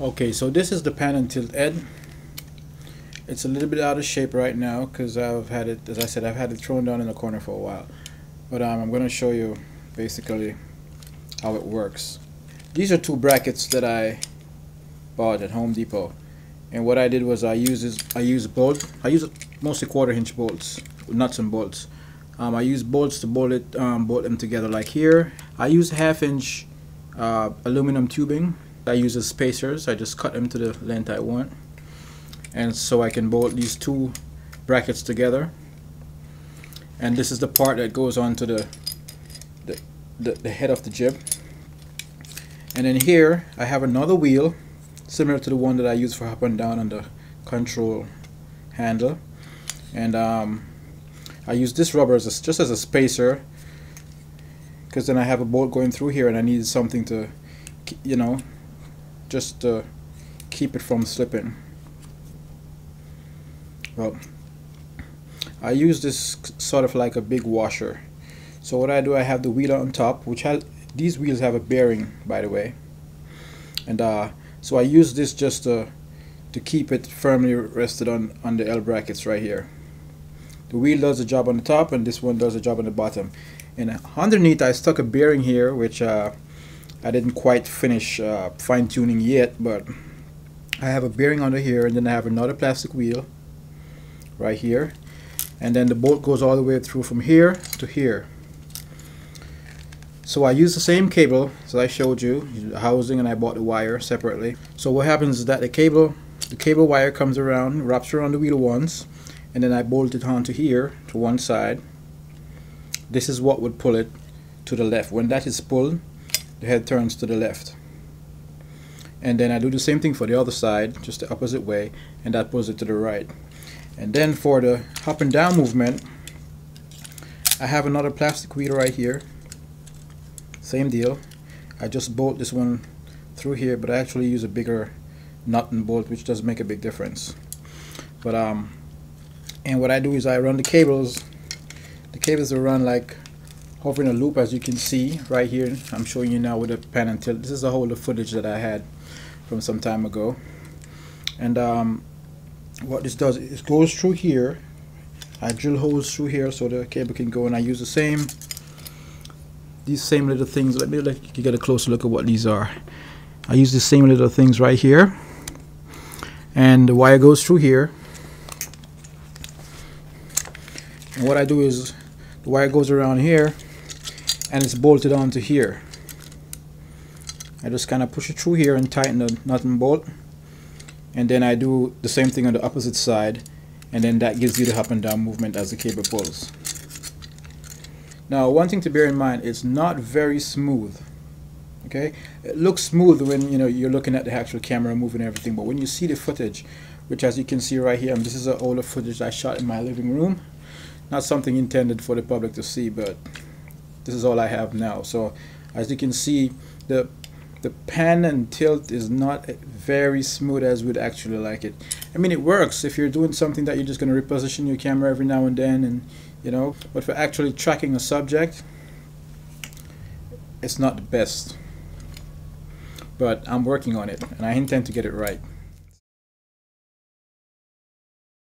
Okay, so this is the pan and tilt head. It's a little bit out of shape right now because I've had it, as I said, I've had it thrown down in the corner for a while. But I'm going to show you basically how it works. These are two brackets that I bought at Home Depot, and what I did was I use mostly quarter-inch bolts, nuts and bolts. I use bolts to bolt them together. Like here, I use half-inch aluminum tubing. I use as spacers. I just cut them to the length I want, and so I can bolt these two brackets together. And this is the part that goes onto the head of the jib. And then here I have another wheel similar to the one that I use for up and down on the control handle, and I use this rubber as just as a spacer, because then I have a bolt going through here and I needed something to, you know, just to keep it from slipping. Well, I use this sort of like a big washer. So what I do, I have the wheel on top, which has, these wheels have a bearing, by the way, and so I use this just to keep it firmly rested on the L brackets right here. The wheel does the job on the top, and this one does the job on the bottom. And underneath, I stuck a bearing here, which I didn't quite finish fine-tuning yet, but I have a bearing under here, and then I have another plastic wheel right here, and then the bolt goes all the way through from here to here. So I use the same cable as I showed you, the housing, and I bought the wire separately. So what happens is that the cable wire comes around, wraps around the wheel once, and then I bolt it onto here to one side. This is what would pull it to the left. When that is pulled, the head turns to the left. And then I do the same thing for the other side, just the opposite way, and that pulls it to the right. And then for the up and down movement, I have another plastic wheel right here. Same deal. I just bolt this one through here, but I actually use a bigger nut and bolt, which does make a big difference. But and what I do is I run the cables. The cables will run like hovering a loop, as you can see right here. I'm showing you now with a pan and tilt. This is a whole of footage that I had from some time ago. And what this does is goes through here. I drill holes through here so the cable can go, and I use the same. These same little things, let me let you get a closer look at what these are. I use the same little things right here, and the wire goes through here, and what I do is the wire goes around here and it's bolted onto here. I just kind of push it through here and tighten the nut and bolt, and then I do the same thing on the opposite side, and then that gives you the up and down movement as the cable pulls. Now, one thing to bear in mind, it's not very smooth, okay? It looks smooth when, you know, you're looking at the actual camera moving and everything, but when you see the footage, which as you can see right here, and this is an older footage I shot in my living room, not something intended for the public to see, but this is all I have now. So as you can see, the pan and tilt is not very smooth as we'd actually like it. I mean, it works if you're doing something that you're just going to reposition your camera every now and then, and you know, but for actually tracking a subject, it's not the best. But I'm working on it, and I intend to get it right.